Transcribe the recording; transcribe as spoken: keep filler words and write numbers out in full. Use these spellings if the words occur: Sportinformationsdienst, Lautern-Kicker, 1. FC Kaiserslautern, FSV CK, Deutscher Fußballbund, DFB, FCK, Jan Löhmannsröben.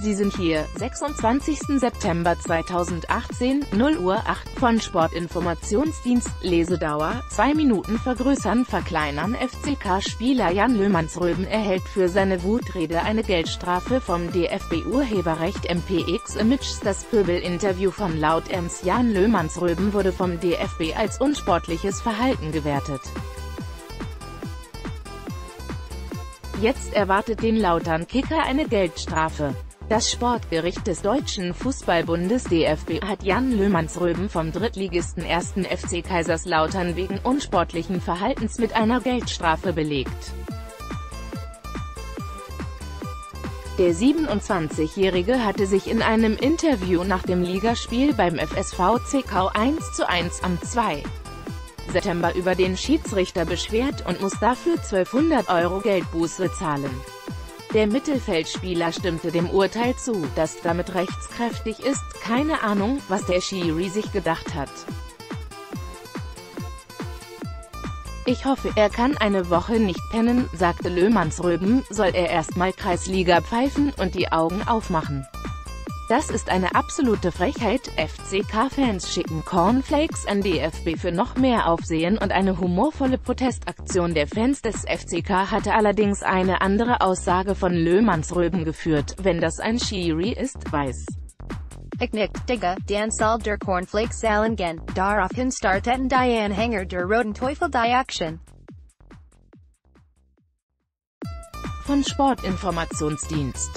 Sie sind hier, sechsundzwanzigsten September zweitausendachtzehn, null Uhr acht von Sportinformationsdienst, Lesedauer, zwei Minuten vergrößern, verkleinern. F C K-Spieler Jan Löhmannsröben erhält für seine Wutrede eine Geldstrafe vom D F B. Urheberrecht M P X Image. Das Pöbel-Interview von Lautems Jan Löhmannsröben wurde vom D F B als unsportliches Verhalten gewertet. Jetzt erwartet den Lautern-Kicker eine Geldstrafe. Das Sportgericht des Deutschen Fußballbundes D F B hat Jan Löhmannsröben vom Drittligisten ersten F C Kaiserslautern wegen unsportlichen Verhaltens mit einer Geldstrafe belegt. Der siebenundzwanzigjährige hatte sich in einem Interview nach dem Ligaspiel beim F S V C K eins zu eins am zweiten September über den Schiedsrichter beschwert und muss dafür zwölfhundert Euro Geldbuße zahlen. Der Mittelfeldspieler stimmte dem Urteil zu, das damit rechtskräftig ist. Keine Ahnung, was der Schiri sich gedacht hat. Ich hoffe, er kann eine Woche nicht pennen, sagte Löhmannsröben. Soll er erstmal Kreisliga pfeifen und die Augen aufmachen. Das ist eine absolute Frechheit. F C K-Fans schicken Cornflakes an D F B für noch mehr Aufsehen und eine humorvolle Protestaktion der Fans des F C K hatte allerdings eine andere Aussage von Löhmannsröben geführt. Wenn das ein Schiri ist, weiß ich nicht, Digga, dann soll der Cornflakes zahlen gehen. Daraufhin starteten die Anhänger der Roten Teufel die Action. Von Sportinformationsdienst.